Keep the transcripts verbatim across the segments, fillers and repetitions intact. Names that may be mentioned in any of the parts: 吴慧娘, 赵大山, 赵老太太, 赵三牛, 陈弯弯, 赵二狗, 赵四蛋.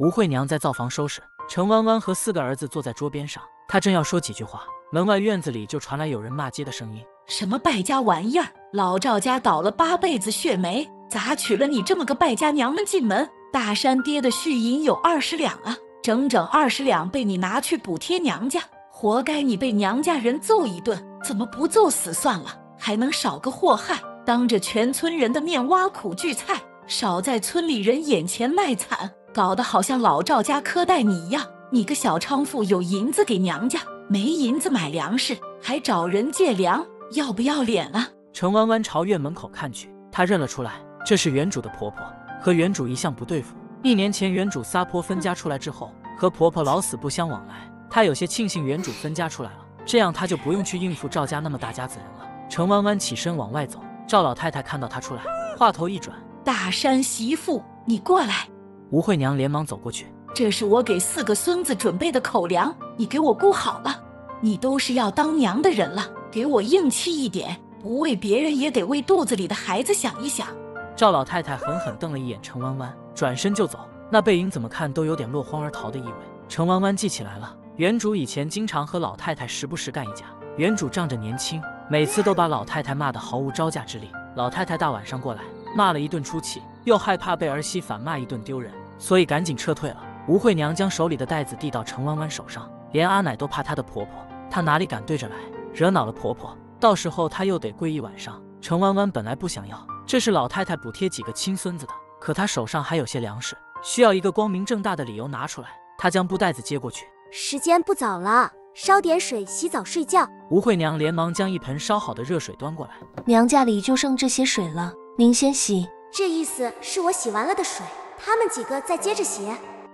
吴慧娘在灶房收拾，陈弯弯和四个儿子坐在桌边上，她正要说几句话，门外院子里就传来有人骂街的声音：“什么败家玩意儿！老赵家倒了八辈子血霉，咋娶了你这么个败家娘们进门？大山爹的续银有二十两啊，整整二十两被你拿去补贴娘家，活该你被娘家人揍一顿！怎么不揍死算了，还能少个祸害？当着全村人的面挖苦聚菜，少在村里人眼前卖惨，搞得好像老赵家苛待你一样。你个小娼妇有银子给娘家，没银子买粮食，还找人借粮，要不要脸啊？”陈弯弯朝院门口看去，她认了出来，这是原主的婆婆，和原主一向不对付。一年前原主撒泼分家出来之后，和婆婆老死不相往来，她有些庆幸原主分家出来了，这样她就不用去应付赵家那么大家子人了。陈弯弯起身往外走，赵老太太看到她出来，话头一转：“大山媳妇，你过来。”吴慧娘连忙走过去：“这是我给四个孙子准备的口粮，你给我顾好了。你都是要当娘的人了，给我硬气一点，不为别人也得为肚子里的孩子想一想。”赵老太太狠狠瞪了一眼陈弯弯，转身就走，那背影怎么看都有点落荒而逃的意味。陈弯弯记起来了，原主以前经常和老太太时不时干一架，原主仗着年轻，每次都把老太太骂得毫无招架之力。老太太大晚上过来，骂了一顿出气，又害怕被儿媳反骂一顿丢人，所以赶紧撤退了。吴慧娘将手里的袋子递到陈弯弯手上，连阿奶都怕她的婆婆，她哪里敢对着来，惹恼了婆婆，到时候她又得跪一晚上。陈弯弯本来不想要，这是老太太补贴几个亲孙子的，可她手上还有些粮食，需要一个光明正大的理由拿出来。她将布袋子接过去：“时间不早了，烧点水，洗澡睡觉。”吴慧娘连忙将一盆烧好的热水端过来：“娘家里就剩这些水了，您先洗。”“这意思是我洗完了的水，他们几个再接着洗？”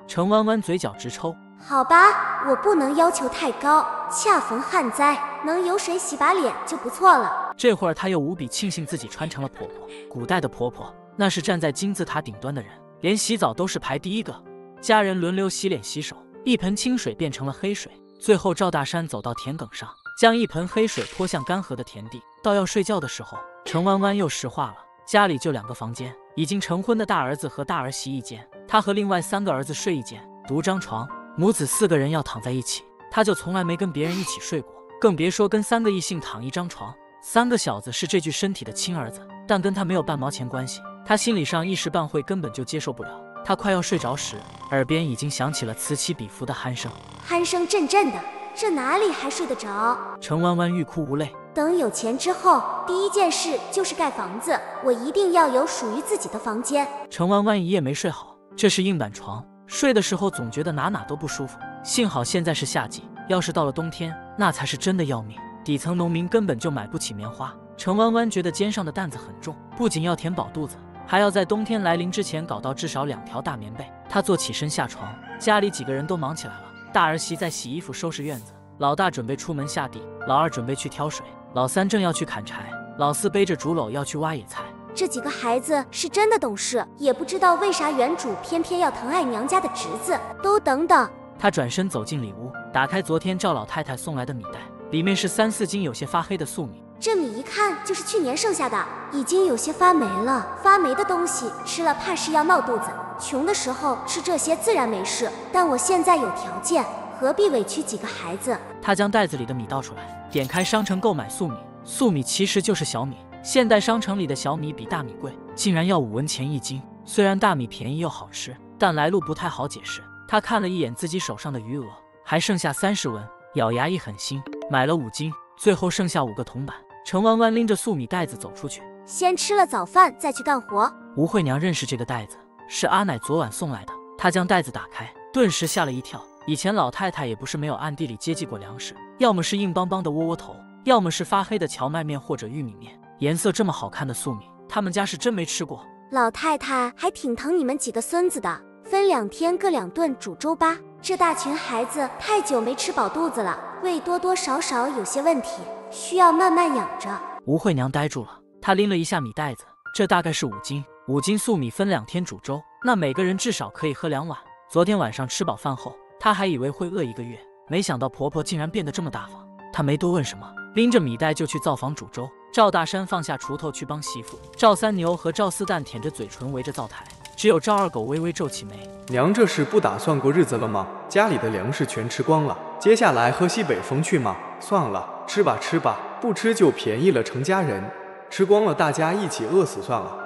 陈弯弯嘴角直抽：“好吧，我不能要求太高，恰逢旱灾，能有水洗把脸就不错了。”这会儿她又无比庆幸自己穿成了婆婆。古代的婆婆那是站在金字塔顶端的人，连洗澡都是排第一个，家人轮流洗脸洗手，一盆清水变成了黑水。最后赵大山走到田埂上，将一盆黑水泼向干涸的田地。到要睡觉的时候，陈弯弯又石化了。家里就两个房间，已经成婚的大儿子和大儿媳一间，她和另外三个儿子睡一间，独张床，母子四个人要躺在一起，她就从来没跟别人一起睡过，更别说跟三个异性躺一张床。三个小子是这具身体的亲儿子，但跟她没有半毛钱关系，她心理上一时半会根本就接受不了。她快要睡着时，耳边已经响起了此起彼伏的鼾声，鼾声阵阵的，这哪里还睡得着？陈弯弯欲哭无泪。“等有钱之后，第一件事就是盖房子，我一定要有属于自己的房间。”陈弯弯一夜没睡好，这是硬板床，睡的时候总觉得哪哪都不舒服。幸好现在是夏季，要是到了冬天，那才是真的要命。底层农民根本就买不起棉花。陈弯弯觉得肩上的担子很重，不仅要填饱肚子，还要在冬天来临之前搞到至少两条大棉被。她坐起身下床，家里几个人都忙起来了。大儿媳在洗衣服收拾院子，老大准备出门下地，老二准备去挑水，老三正要去砍柴，老四背着竹篓要去挖野菜。这几个孩子是真的懂事，也不知道为啥原主偏偏要疼爱娘家的侄子。都等等！她转身走进里屋，打开昨天赵老太太送来的米袋，里面是三四斤有些发黑的粟米。这米一看就是去年剩下的，已经有些发霉了。发霉的东西吃了怕是要闹肚子，穷的时候吃这些自然没事，但我现在有条件，何必委屈几个孩子？她将袋子里的米倒出来，点开商城购买粟米。粟米其实就是小米，现代商城里的小米比大米贵，竟然要五文钱一斤。虽然大米便宜又好吃，但来路不太好解释。她看了一眼自己手上的余额，还剩下三十文，咬牙一狠心，买了五斤，最后剩下五个铜板。陈弯弯拎着粟米袋子走出去，先吃了早饭再去干活。吴慧娘认识这个袋子，是阿奶昨晚送来的。她将袋子打开，顿时吓了一跳。以前老太太也不是没有暗地里接济过粮食，要么是硬邦邦的窝窝头，要么是发黑的荞麦面或者玉米面。颜色这么好看的粟米，他们家是真没吃过。老太太还挺疼你们几个孙子的，分两天各两顿煮粥吧。这大群孩子太久没吃饱肚子了，胃多多少少有些问题，需要慢慢养着。吴慧娘呆住了，她拎了一下米袋子，这大概是五斤，五斤粟米分两天煮粥，那每个人至少可以喝两碗。昨天晚上吃饱饭后，她还以为会饿一个月，没想到婆婆竟然变得这么大方。她没多问什么，拎着米袋就去灶房煮粥。赵大山放下锄头去帮媳妇，赵三牛和赵四蛋舔着嘴唇围着灶台，只有赵二狗微微皱起眉。娘这是不打算过日子了吗？家里的粮食全吃光了，接下来喝西北风去吗？算了，吃吧吃吧，不吃就便宜了成家人，吃光了大家一起饿死算了。